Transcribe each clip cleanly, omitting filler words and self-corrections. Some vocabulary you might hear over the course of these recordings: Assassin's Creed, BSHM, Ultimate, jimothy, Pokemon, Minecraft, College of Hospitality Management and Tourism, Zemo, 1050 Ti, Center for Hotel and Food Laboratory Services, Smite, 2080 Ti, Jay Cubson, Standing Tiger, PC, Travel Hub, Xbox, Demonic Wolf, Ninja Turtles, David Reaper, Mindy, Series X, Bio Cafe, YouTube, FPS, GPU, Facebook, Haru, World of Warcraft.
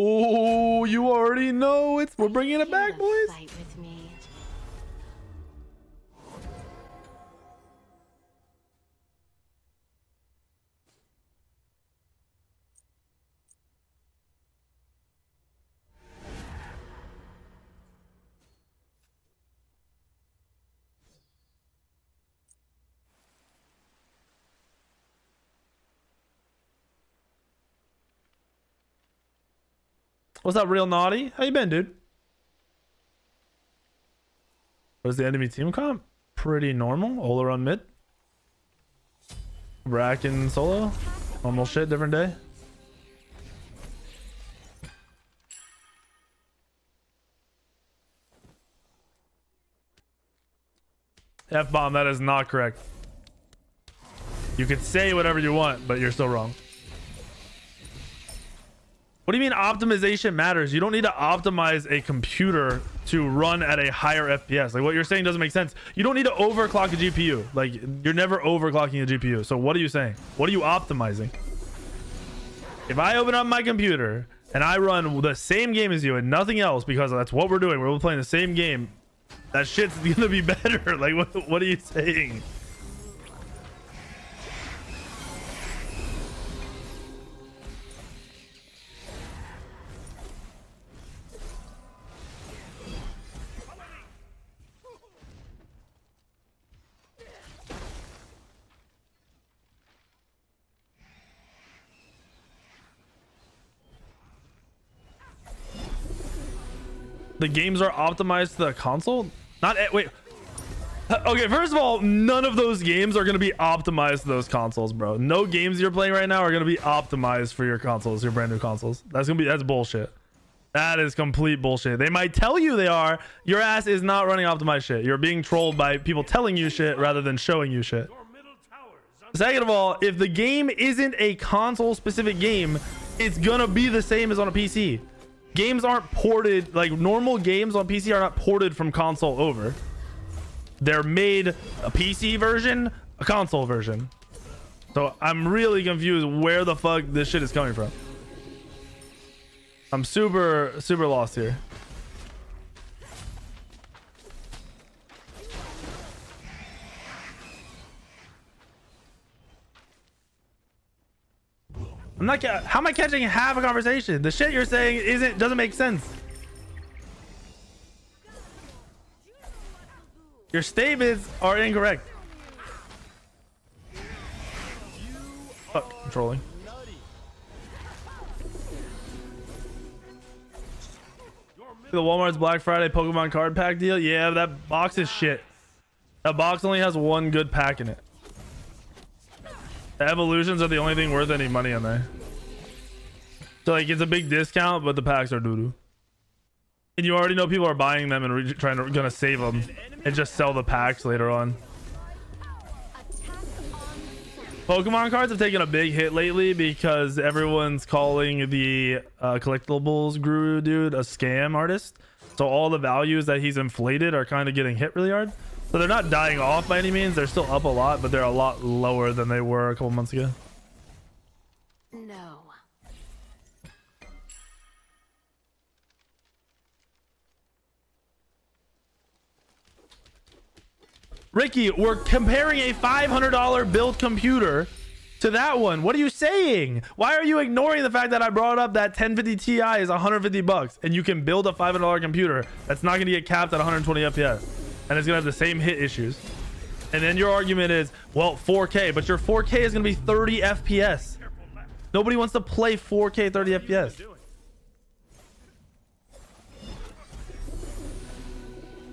Oh, you already know it's. We're bringing it back, boys. Fight with me. What's up, Real Naughty? How you been, dude? Was the enemy team comp pretty normal? Ola run mid, Rack and solo, normal shit. Different day. F bomb. That is not correct. You could say whatever you want, but you're still wrong. What do you mean optimization matters? You don't need to optimize a computer to run at a higher FPS. Like, what you're saying doesn't make sense. You don't need to overclock a GPU. Like, you're never overclocking a GPU. So what are you saying? What are you optimizing? If I open up my computer and I run the same game as you and nothing else, because that's what we're doing, we're playing the same game, that shit's gonna be better. Like, what are you saying? The games are optimized to the console? Not wait. Okay, first of all, none of those games are going to be optimized to those consoles, bro. No games you're playing right now are going to be optimized for your consoles, your brand new consoles. That's bullshit. That is complete bullshit. They might tell you they are. Your ass is not running optimized shit. You're being trolled by people telling you shit rather than showing you shit. Second of all, if the game isn't a console specific game, it's going to be the same as on a PC. Games aren't ported. Like, normal games on PC are not ported from console over. They're made a PC version, a console version. So I'm really confused where the fuck this shit is coming from. I'm super lost here. I'm not. How am I catching half a conversation? The shit you're saying doesn't make sense. Your statements are incorrect. Fuck, I'm trolling. The Walmart's Black Friday Pokemon card pack deal. Yeah, that box is shit. That box only has one good pack in it. The evolutions are the only thing worth any money on there. So, like, it's a big discount, but the packs are doo-doo. And you already know people are buying them and trying to save them and just sell the packs later on. Pokemon cards have taken a big hit lately because everyone's calling the collectibles guru dude a scam artist. So all the values that he's inflated are kind of getting hit really hard. So they're not dying off by any means. They're still up a lot, but they're a lot lower than they were a couple months ago. No. Ricky, we're comparing a $500 built computer to that one. What are you saying? Why are you ignoring the fact that I brought up that 1050 Ti is 150 bucks and you can build a $500 computer that's not going to get capped at 120 FPS? And it's gonna have the same hit issues. And then your argument is, well, 4K, but your 4K is gonna be 30 FPS. Nobody wants to play 4K 30 FPS.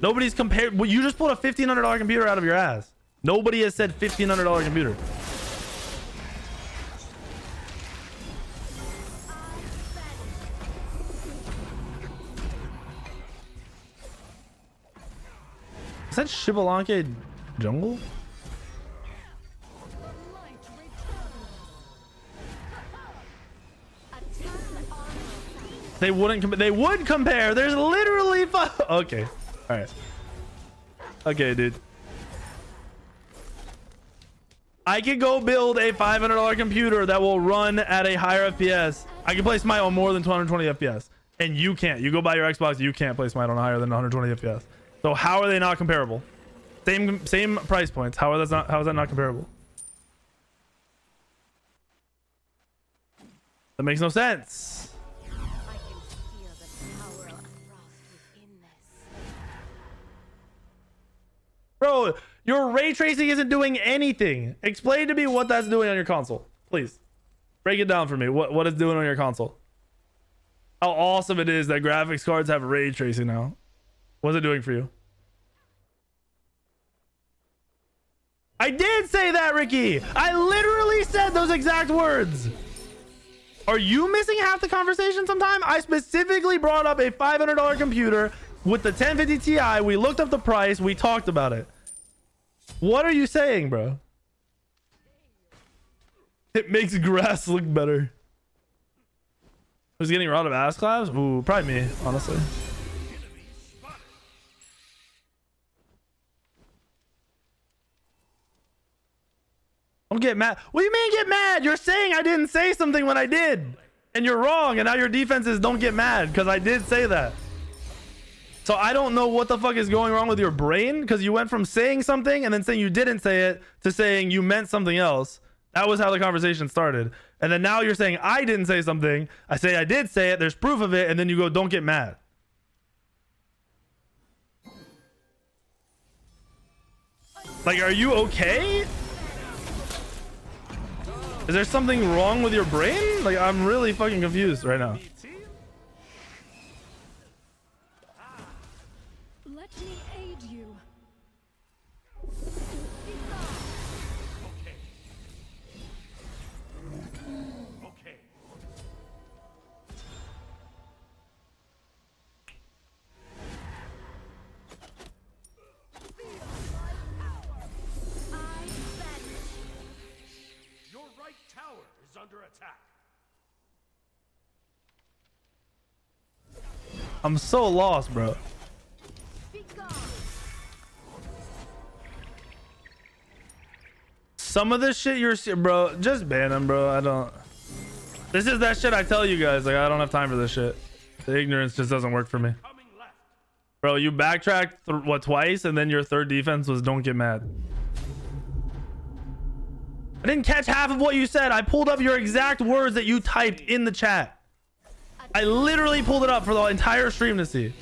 Nobody's compared. Well, you just pulled a $1,500 computer out of your ass. Nobody has said $1,500 computer. Is that Shibalanke jungle? They wouldn't compare. They would compare. There's literally five. Okay. All right. Okay, dude. I could go build a $500 computer that will run at a higher FPS. I can play Smite on more than 220 FPS. And you can't. You go buy your Xbox, you can't play Smite on higher than 120 FPS. So how are they not comparable? Same price points. How is that not comparable? That makes no sense. I can feel the power of frost within this. Bro, your ray tracing isn't doing anything. Explain to me what that's doing on your console, please. Break it down for me. What it's doing on your console? How awesome it is that graphics cards have ray tracing now. What's it doing for you? I did say that, Ricky. I literally said those exact words. Are you missing half the conversation sometime? I specifically brought up a $500 computer with the 1050 Ti. We looked up the price. We talked about it. What are you saying, bro? It makes grass look better. Who's getting robbed of ass claps? Ooh, probably me, honestly. Don't get mad. What do you mean get mad? You're saying I didn't say something when I did. And you're wrong. And now your defense is don't get mad because I did say that. So I don't know what the fuck is going wrong with your brain, because you went from saying something and then saying you didn't say it to saying you meant something else. That was how the conversation started. And then now you're saying I didn't say something. I say I did say it. There's proof of it. And then you go, don't get mad. Like, are you okay? Is there something wrong with your brain? Like, I'm really fucking confused right now. I'm so lost, bro. Some of this shit you're, bro, just ban them, bro. I don't. This is that shit I tell you guys. Like, I don't have time for this shit. The ignorance just doesn't work for me. Bro, you backtracked twice, and then your third defense was don't get mad. I didn't catch half of what you said. I pulled up your exact words that you typed in the chat. I literally pulled it up for the entire stream to see.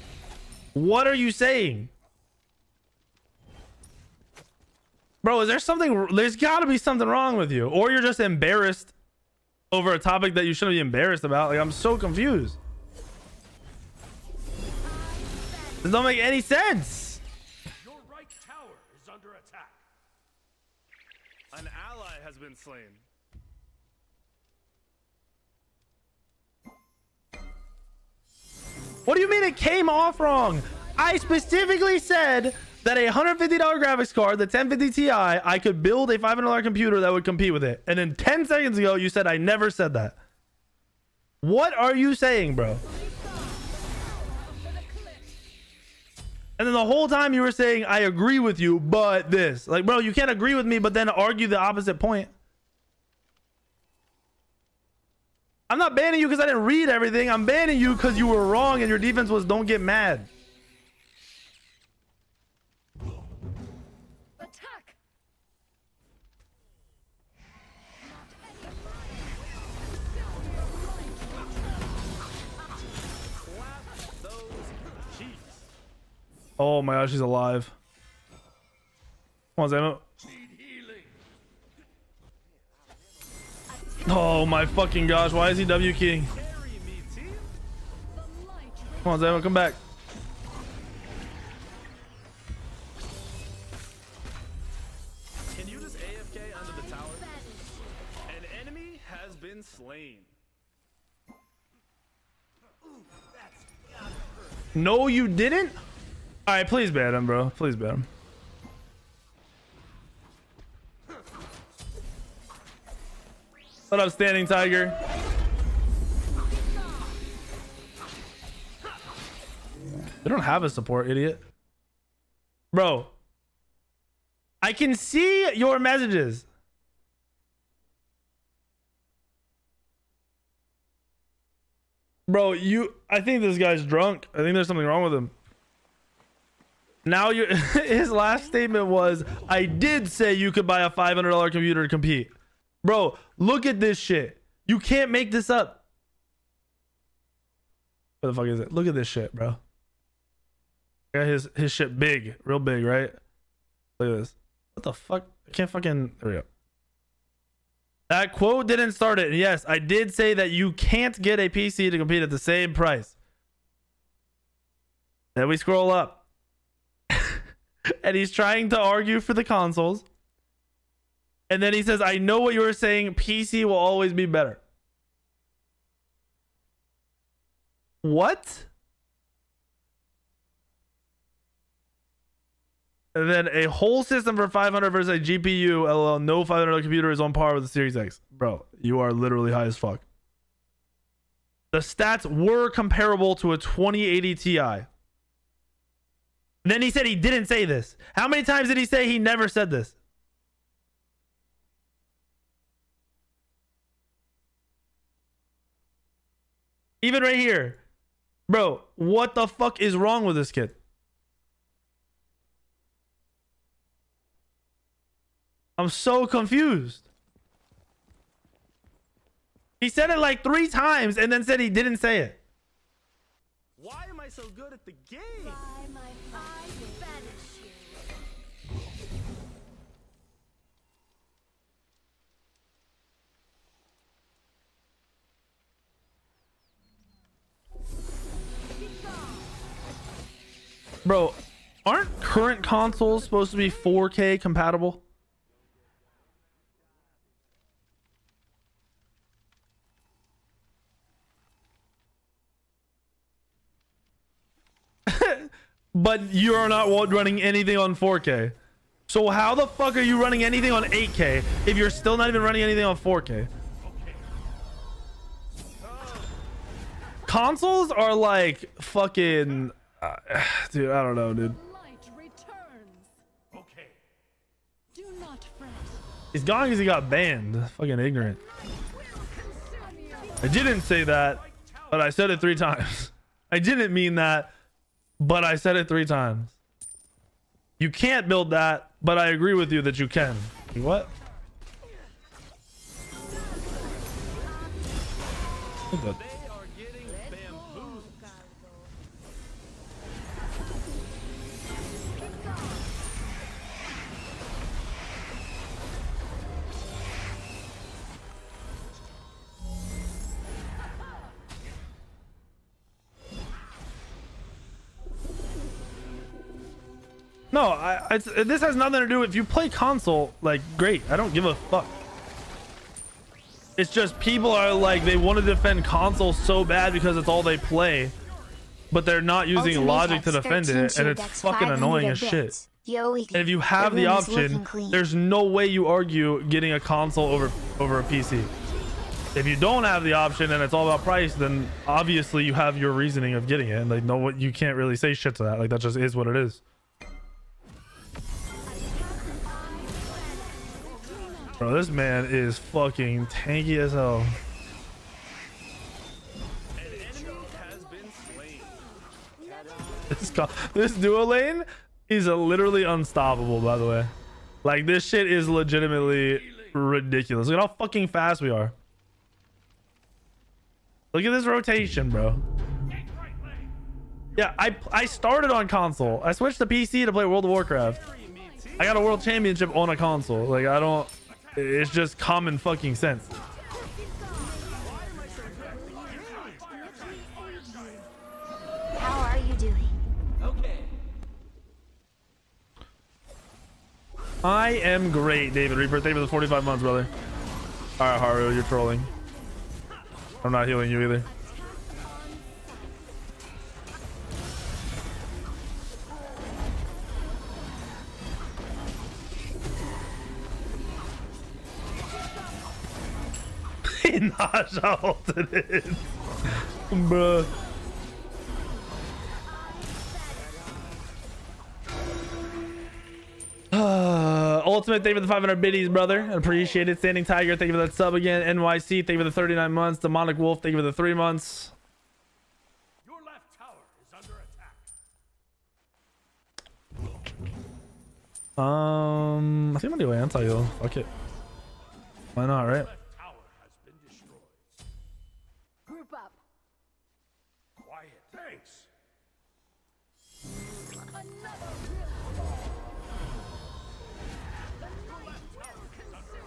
What are you saying? Bro, is there something? There's got to be something wrong with you. Or you're just embarrassed over a topic that you shouldn't be embarrassed about. Like, I'm so confused. This don't make any sense. Your right tower is under attack. An ally has been slain. What do you mean it came off wrong? I specifically said that a $150 graphics card, the 1050 Ti, I could build a $500 computer that would compete with it. And then 10 seconds ago, you said I never said that. What are you saying, bro? And then the whole time you were saying, I agree with you, but this. Like, bro, you can't agree with me, but then argue the opposite point. I'm not banning you because I didn't read everything. I'm banning you because you were wrong and your defense was don't get mad. Attack. Oh my gosh, she's alive. Come on, Zemo. Oh my fucking gosh, why is he W keying? Come on, Zemo, come back. Can you just AFK under the tower? An enemy has been slain. No, you didn't? Alright, please ban him, bro. Please ban him. What up, Standing Tiger? They don't have a support, idiot. Bro, I can see your messages. Bro, I think this guy's drunk. I think there's something wrong with him. Now his last statement was, I did say you could buy a $500 computer to compete. Bro, look at this shit. You can't make this up. What the fuck is it? Look at this shit, bro. Yeah, his shit big, real big, right? Look at this. What the fuck? I can't fucking. There we go. That quote didn't start it. Yes, I did say that you can't get a PC to compete at the same price. Then we scroll up. And he's trying to argue for the consoles. And then he says, I know what you were saying. PC will always be better. What? And then a whole system for 500 versus a GPU. LOL, no $500 computer is on par with the Series X. Bro, you are literally high as fuck. The stats were comparable to a 2080 Ti. Then he said he didn't say this. How many times did he say he never said this? Even right here. Bro, what the fuck is wrong with this kid? I'm so confused. He said it like 3 times and then said he didn't say it. Why am I so good at the game? Why am I banish you? Bro, aren't current consoles supposed to be 4K compatible? But you're not running anything on 4K. So how the fuck are you running anything on 8K if you're still not even running anything on 4K? Consoles are like fucking... dude, I don't know, dude. He's gone because he got banned. Fucking ignorant. I didn't say that, but I said it 3 times. I didn't mean that. But I said it 3 times. You can't build that, but I agree with you that you can. What? What the? No, this has nothing to do with if you play console, like, great. I don't give a fuck. It's just people are like, they want to defend console so bad because it's all they play, but they're not using Ultimate logic to defend it, and it's fucking annoying as shit. And if you have the option, there's no way you argue getting a console over a PC. If you don't have the option and it's all about price, then obviously you have your reasoning of getting it, and like, no, what you can't really say shit to that. Like, that just is what it is. Bro, this man is fucking tanky as hell. An enemy has been slain. This duo lane is literally unstoppable, by the way. Like, this shit is legitimately ridiculous. Look at how fucking fast we are. Look at this rotation, bro. Yeah, I started on console. I switched to PC to play World of Warcraft. I got a world championship on a console. Like, I don't... It's just common fucking sense. How are you doing? Okay. I am great, David Reaper. Thank you for the 45 months, brother. All right, Haru, you're trolling. I'm not healing you either. Naja ulted it. Bruh. Ultimate, thank you for the 500 biddies, brother. I appreciate it. Standing Tiger, thank you for that sub again. NYC, thank you for the 39 months. Demonic Wolf, thank you for the 3 months. Your left tower is under attack. I think I'm gonna do anti-heal. Fuck it. Why not, right?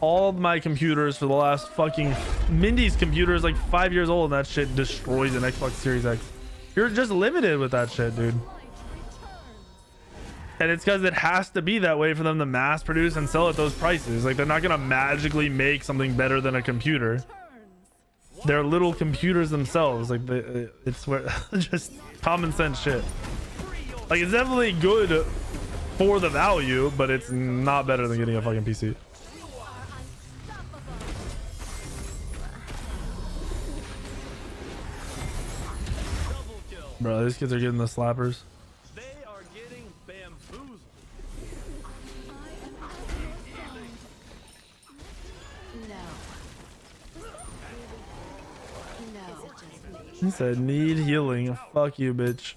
All my computers for the last fucking... Mindy's computer is like 5 years old and that shit destroys an Xbox Series X. You're just limited with that shit, dude. And it's because it has to be that way for them to mass produce and sell at those prices. Like, they're not going to magically make something better than a computer. They're little computers themselves. Like, it's where, just common sense shit. Like, it's definitely good for the value, but it's not better than getting a fucking PC. Bro, these kids are getting the slappers. They are getting bamboozled. No. He said, "Need healing." Fuck you, bitch.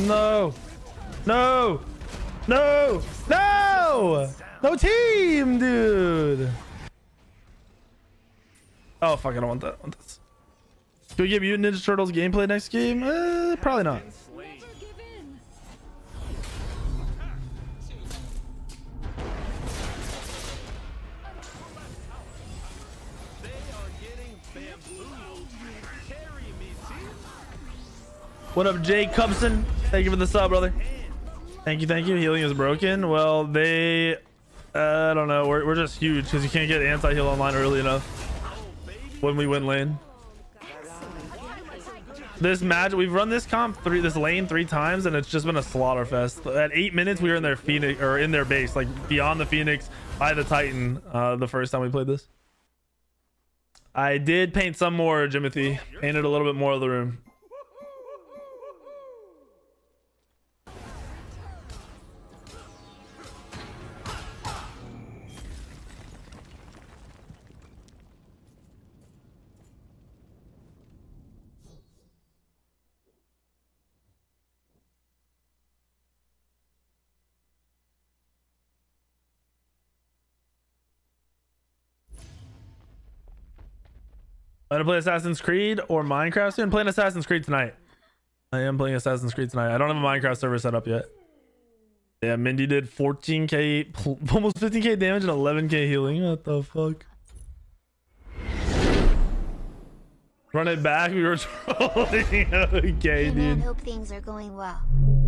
No, no, no, no, no team, dude. Oh, fuck, I don't want that. I want this. Can we give you Ninja Turtles gameplay next game? Probably not. What up, Jay Cubson? Thank you for the sub, brother. Thank you, thank you. Healing is broken. Well, they... I don't know. We're just huge because you can't get anti-heal online early enough when we win lane. This match, we've run this comp this lane three times, and it's just been a slaughter fest. At 8 minutes, we were in their Phoenix, or in their base, like beyond the Phoenix by the Titan. The first time we played this, I did paint some more, Jimothy. Painted a little bit more of the room. I'm gonna play Assassin's Creed or Minecraft soon. I'm playing Assassin's Creed tonight. I am playing Assassin's Creed tonight. I don't have a Minecraft server set up yet. Yeah, Mindy did 14k, almost 15k damage and 11k healing. What the fuck? Run it back. We were trolling. Okay, dude. I hope things are going well.